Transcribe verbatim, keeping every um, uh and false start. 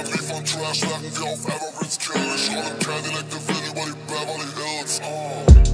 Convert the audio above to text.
a leaf on trash, knocking me off Everett's killers. All them Cadillac, the Vinny, but he Beverly Hills.